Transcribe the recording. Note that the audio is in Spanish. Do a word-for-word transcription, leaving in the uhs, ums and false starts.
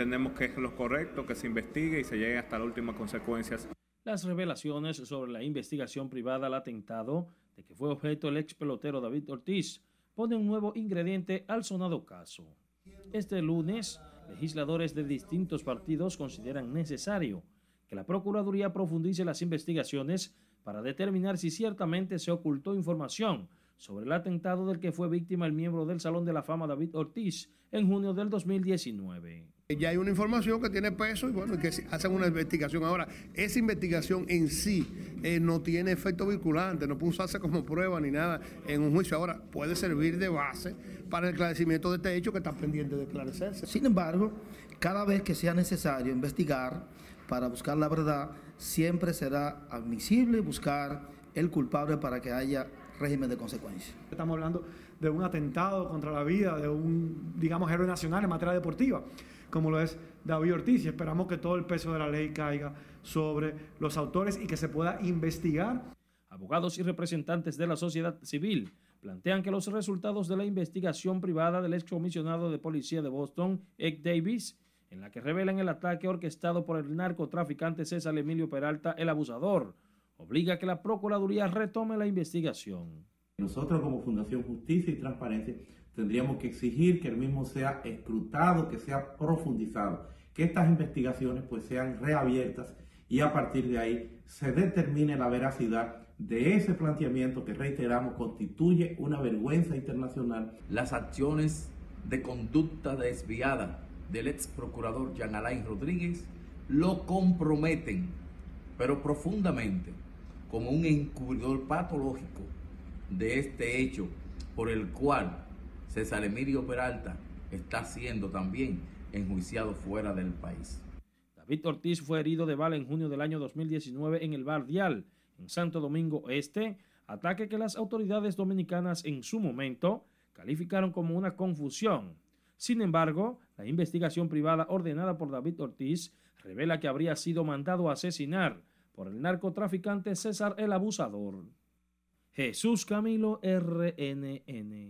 Entendemos que es lo correcto, que se investigue y se llegue hasta las últimas consecuencias. Las revelaciones sobre la investigación privada al atentado de que fue objeto el ex pelotero David Ortiz pone un nuevo ingrediente al sonado caso. Este lunes, legisladores de distintos partidos consideran necesario que la Procuraduría profundice las investigaciones para determinar si ciertamente se ocultó información sobre el atentado del que fue víctima el miembro del Salón de la Fama David Ortiz en junio del dos mil diecinueve. Ya hay una información que tiene peso y bueno, que hacen una investigación. Ahora, esa investigación en sí eh, no tiene efecto vinculante, no puede usarse como prueba ni nada en un juicio. Ahora, puede servir de base para el esclarecimiento de este hecho que está pendiente de esclarecerse. Sin embargo, cada vez que sea necesario investigar para buscar la verdad, siempre será admisible buscar el culpable para que haya régimen de consecuencia. Estamos hablando de un atentado contra la vida de un, digamos, héroe nacional en materia deportiva, como lo es David Ortiz, y esperamos que todo el peso de la ley caiga sobre los autores y que se pueda investigar. Abogados y representantes de la sociedad civil plantean que los resultados de la investigación privada del excomisionado de policía de Boston, Ed Davis, en la que revelan el ataque orquestado por el narcotraficante César Emilio Peralta, el abusador, obliga a que la Procuraduría retome la investigación. Nosotros como Fundación Justicia y Transparencia tendríamos que exigir que el mismo sea escrutado, que sea profundizado, que estas investigaciones pues sean reabiertas y a partir de ahí se determine la veracidad de ese planteamiento que, reiteramos, constituye una vergüenza internacional. Las acciones de conducta desviada del ex procurador Jean-Alain Rodríguez lo comprometen, pero profundamente, como un encubridor patológico de este hecho por el cual César Emilio Peralta está siendo también enjuiciado fuera del país. David Ortiz fue herido de bala en junio del año dos mil diecinueve en el Bar Dial, en Santo Domingo Este, ataque que las autoridades dominicanas en su momento calificaron como una confusión. Sin embargo, la investigación privada ordenada por David Ortiz revela que habría sido mandado a asesinar por el narcotraficante César el Abusador. Jesús Camilo, R N N.